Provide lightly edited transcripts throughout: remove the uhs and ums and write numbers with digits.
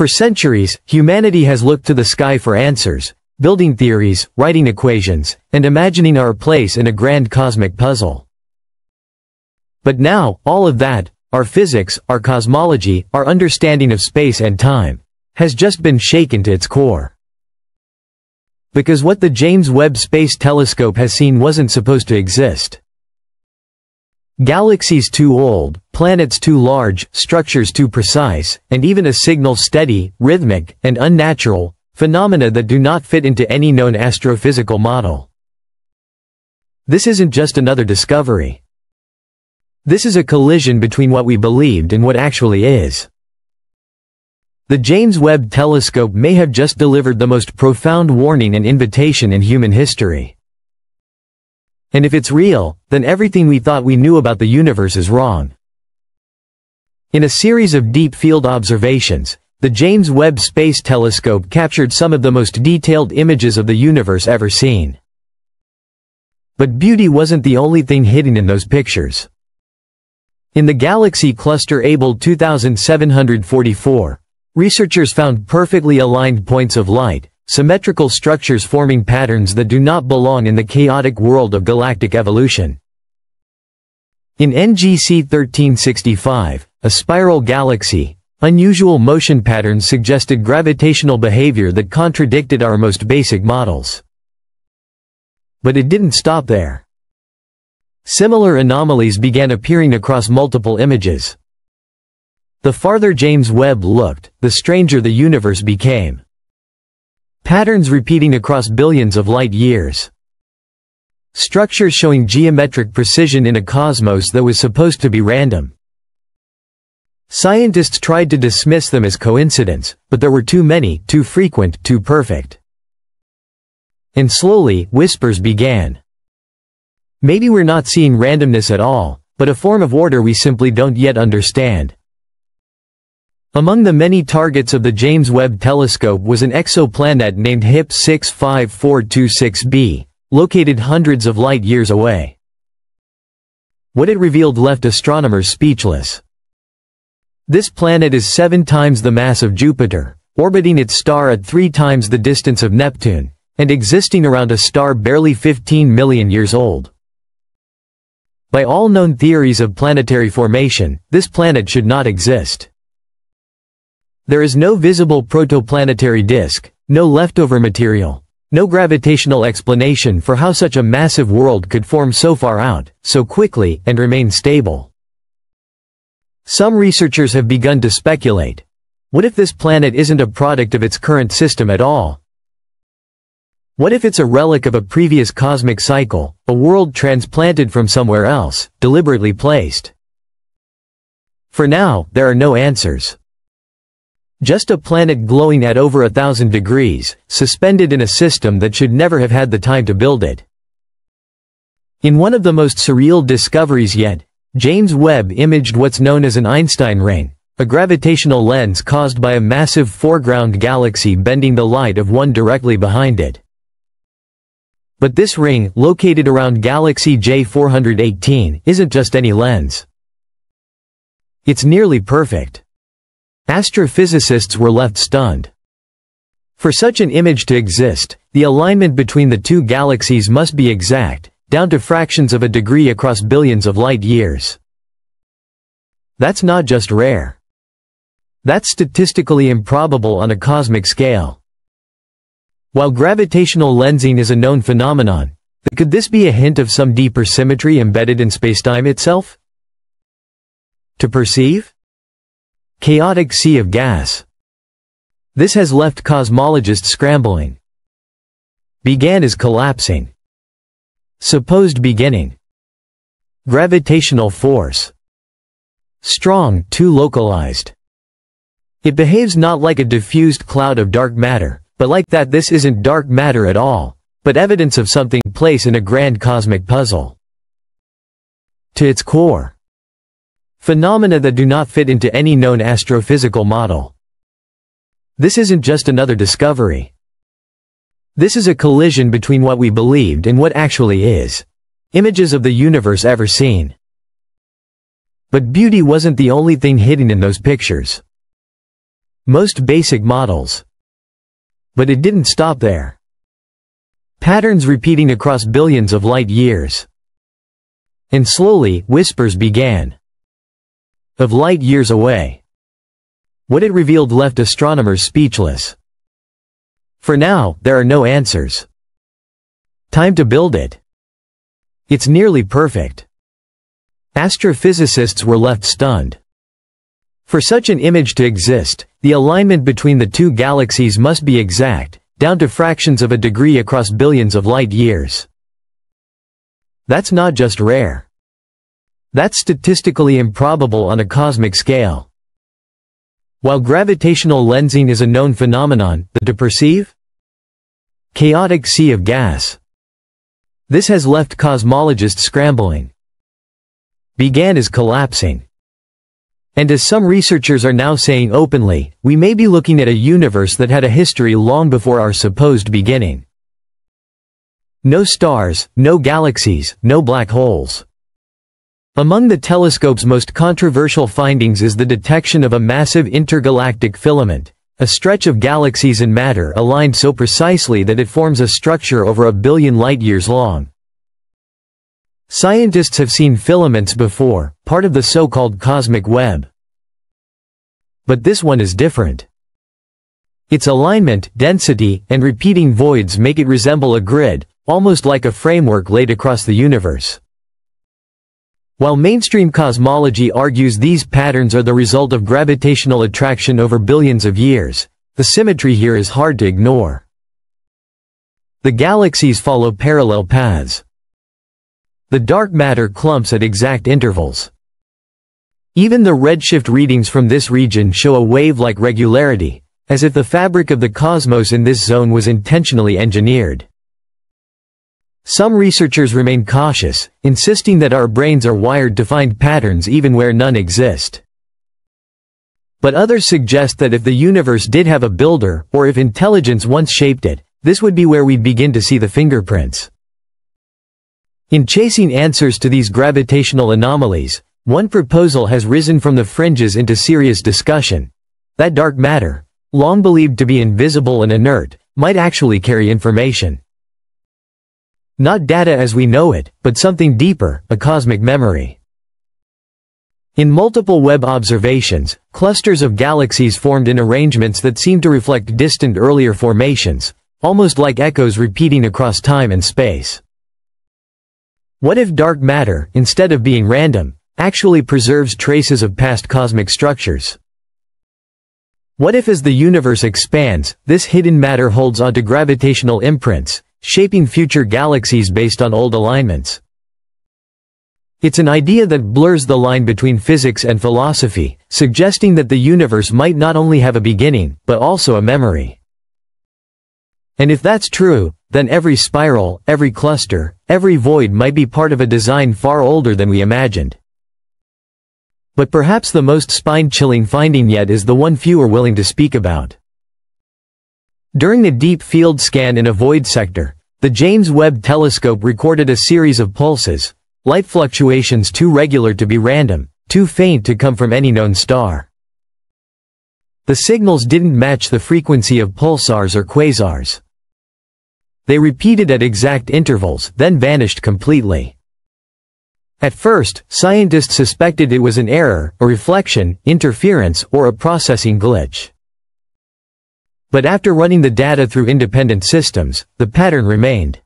For centuries, humanity has looked to the sky for answers, building theories, writing equations, and imagining our place in a grand cosmic puzzle. But now, all of that, our physics, our cosmology, our understanding of space and time, has just been shaken to its core. Because what the James Webb Space Telescope has seen wasn't supposed to exist. Galaxies too old, planets too large, structures too precise, and even a signal steady, rhythmic, and unnatural, phenomena that do not fit into any known astrophysical model. This isn't just another discovery. This is a collision between what we believed and what actually is. The James Webb Telescope may have just delivered the most profound warning and invitation in human history. And if it's real, then everything we thought we knew about the universe is wrong. In a series of deep field observations, the James Webb Space Telescope captured some of the most detailed images of the universe ever seen. But beauty wasn't the only thing hidden in those pictures. In the galaxy cluster Abell 2744, researchers found perfectly aligned points of light, symmetrical structures forming patterns that do not belong in the chaotic world of galactic evolution. In NGC 1365, a spiral galaxy, unusual motion patterns suggested gravitational behavior that contradicted our most basic models. But it didn't stop there. Similar anomalies began appearing across multiple images. The farther James Webb looked, the stranger the universe became. Patterns repeating across billions of light years. Structures showing geometric precision in a cosmos that was supposed to be random. Scientists tried to dismiss them as coincidence, but there were too many, too frequent, too perfect. And slowly, whispers began. Maybe we're not seeing randomness at all, but a form of order we simply don't yet understand. Among the many targets of the James Webb Telescope was an exoplanet named HIP 65426b, located hundreds of light years away. What it revealed left astronomers speechless. This planet is 7 times the mass of Jupiter, orbiting its star at 3 times the distance of Neptune, and existing around a star barely 15 million years old. By all known theories of planetary formation, this planet should not exist. There is no visible protoplanetary disk, no leftover material, no gravitational explanation for how such a massive world could form so far out, so quickly, and remain stable. Some researchers have begun to speculate. What if this planet isn't a product of its current system at all? What if it's a relic of a previous cosmic cycle, a world transplanted from somewhere else, deliberately placed? For now, there are no answers. Just a planet glowing at over 1,000 degrees, suspended in a system that should never have had the time to build it. In one of the most surreal discoveries yet, James Webb imaged what's known as an Einstein ring, a gravitational lens caused by a massive foreground galaxy bending the light of one directly behind it. But this ring, located around galaxy J418, isn't just any lens. It's nearly perfect. Astrophysicists were left stunned. For such an image to exist, the alignment between the two galaxies must be exact, down to fractions of a degree across billions of light years. That's not just rare. That's statistically improbable on a cosmic scale. While gravitational lensing is a known phenomenon, could this be a hint of some deeper symmetry embedded in spacetime itself? To perceive? Chaotic sea of gas. This has left cosmologists scrambling. Began is collapsing. Supposed beginning. Gravitational force. Strong, too localized. It behaves not like a diffused cloud of dark matter, but like that this isn't dark matter at all, but evidence of something placed in a grand cosmic puzzle. To its core. Phenomena that do not fit into any known astrophysical model. This isn't just another discovery. This is a collision between what we believed and what actually is. Images of the universe ever seen. But beauty wasn't the only thing hidden in those pictures. most basic models. But it didn't stop there. Patterns repeating across billions of light years. And slowly, whispers began. Of light years away. What it revealed left astronomers speechless. For now, there are no answers. Time to build it. It's nearly perfect. Astrophysicists were left stunned. For such an image to exist, the alignment between the two galaxies must be exact, down to fractions of a degree across billions of light years. That's not just rare. That's statistically improbable on a cosmic scale. While gravitational lensing is a known phenomenon, the perceived chaotic sea of gas. This has left cosmologists scrambling. Began as collapsing. And as some researchers are now saying openly, we may be looking at a universe that had a history long before our supposed beginning. No stars, no galaxies, no black holes. Among the telescope's most controversial findings is the detection of a massive intergalactic filament, a stretch of galaxies and matter aligned so precisely that it forms a structure over a billion light-years long. Scientists have seen filaments before, part of the so-called cosmic web. But this one is different. Its alignment, density, and repeating voids make it resemble a grid, almost like a framework laid across the universe. While mainstream cosmology argues these patterns are the result of gravitational attraction over billions of years, the symmetry here is hard to ignore. The galaxies follow parallel paths. The dark matter clumps at exact intervals. Even the redshift readings from this region show a wave-like regularity, as if the fabric of the cosmos in this zone was intentionally engineered. Some researchers remain cautious, insisting that our brains are wired to find patterns even where none exist. But others suggest that if the universe did have a builder, or if intelligence once shaped it, this would be where we'd begin to see the fingerprints. In chasing answers to these gravitational anomalies, one proposal has risen from the fringes into serious discussion. That dark matter, long believed to be invisible and inert, might actually carry information. Not data as we know it, but something deeper, a cosmic memory. In multiple web observations, clusters of galaxies formed in arrangements that seem to reflect distant earlier formations, almost like echoes repeating across time and space. What if dark matter, instead of being random, actually preserves traces of past cosmic structures? What if as the universe expands, this hidden matter holds onto gravitational imprints, shaping future galaxies based on old alignments? It's an idea that blurs the line between physics and philosophy, suggesting that the universe might not only have a beginning, but also a memory. And if that's true, then every spiral, every cluster, every void might be part of a design far older than we imagined. But perhaps the most spine-chilling finding yet is the one few are willing to speak about. During a deep field scan in a void sector, the James Webb Telescope recorded a series of pulses, light fluctuations too regular to be random, too faint to come from any known star. The signals didn't match the frequency of pulsars or quasars. They repeated at exact intervals, then vanished completely. At first, scientists suspected it was an error, a reflection, interference, or a processing glitch. But after running the data through independent systems, the pattern remained.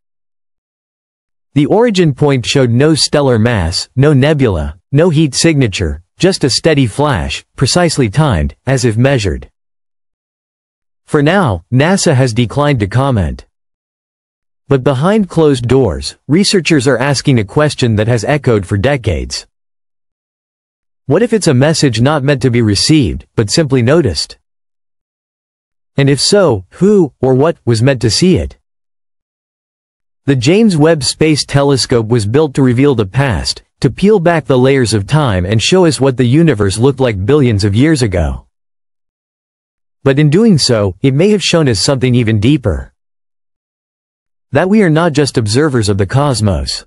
The origin point showed no stellar mass, no nebula, no heat signature, just a steady flash, precisely timed, as if measured. For now, NASA has declined to comment. But behind closed doors, researchers are asking a question that has echoed for decades. What if it's a message not meant to be received, but simply noticed? And if so, who, or what, was meant to see it? The James Webb Space Telescope was built to reveal the past, to peel back the layers of time and show us what the universe looked like billions of years ago. But in doing so, it may have shown us something even deeper. That we are not just observers of the cosmos.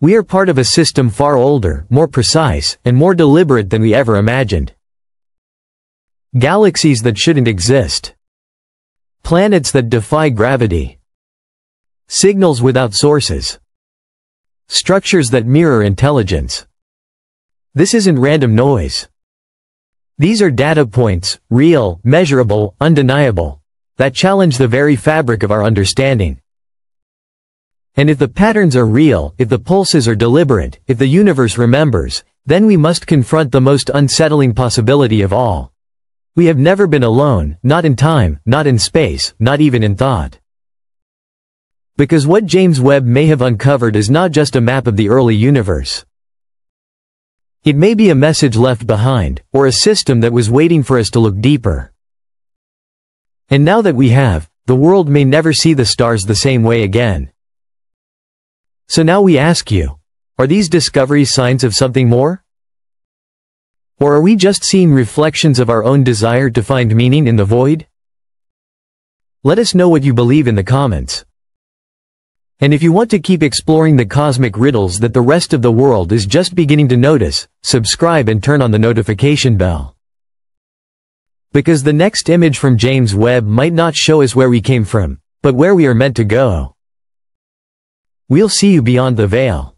We are part of a system far older, more precise, and more deliberate than we ever imagined. Galaxies that shouldn't exist. Planets that defy gravity. Signals without sources. Structures that mirror intelligence. This isn't random noise. These are data points, real, measurable, undeniable, that challenge the very fabric of our understanding. And if the patterns are real, if the pulses are deliberate, if the universe remembers, then we must confront the most unsettling possibility of all. We have never been alone, not in time, not in space, not even in thought. Because what James Webb may have uncovered is not just a map of the early universe. It may be a message left behind, or a system that was waiting for us to look deeper. And now that we have, the world may never see the stars the same way again. So now we ask you, are these discoveries signs of something more? Or are we just seeing reflections of our own desire to find meaning in the void? Let us know what you believe in the comments. And if you want to keep exploring the cosmic riddles that the rest of the world is just beginning to notice, subscribe and turn on the notification bell. Because the next image from James Webb might not show us where we came from, but where we are meant to go. We'll see you beyond the veil.